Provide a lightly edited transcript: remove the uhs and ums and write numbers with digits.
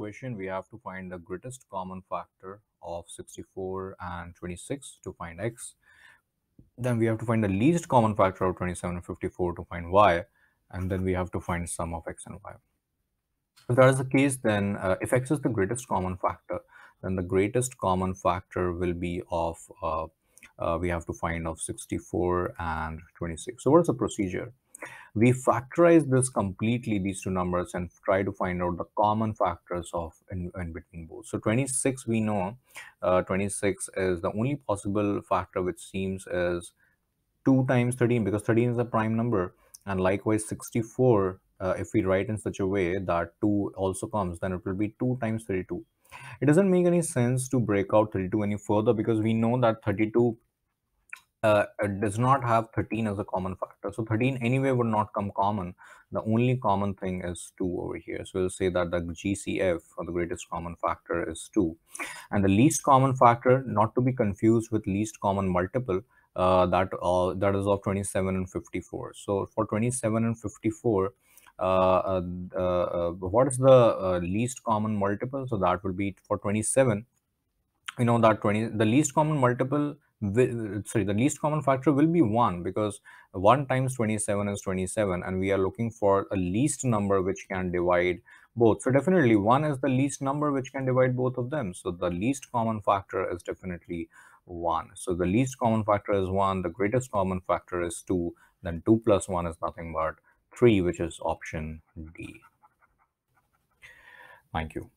question, we have to find the greatest common factor of 64 and 26 to find x. Then we have to find the least common factor of 27 and 54 to find y. And then we have to find sum of x and y. If that is the case, then if x is the greatest common factor, then the greatest common factor will be of, we have to find of 64 and 26. So what's the procedure? We factorize this completely, these two numbers, and try to find out the common factors of in between both. So 26, we know 26 is the only possible factor which seems is 2 times 13, because 13 is a prime number. And likewise 64, if we write in such a way that 2 also comes, then it will be 2 times 32. It doesn't make any sense to break out 32 any further, because we know that 32 does not have 13 as a common factor. So 13 anyway would not come common. The only common thing is 2 over here. So we'll say that the GCF, or the greatest common factor, is 2. And the least common factor, not to be confused with least common multiple, that is of 27 and 54. So for 27 and 54, what is the least common multiple? So that will be for 27. You know that the least common factor will be 1, because 1 times 27 is 27, and we are looking for a least number which can divide both. So definitely 1 is the least number which can divide both of them. So the least common factor is definitely 1. So the least common factor is 1, the greatest common factor is 2, then 2 plus 1 is nothing but 3, which is option D. Thank you.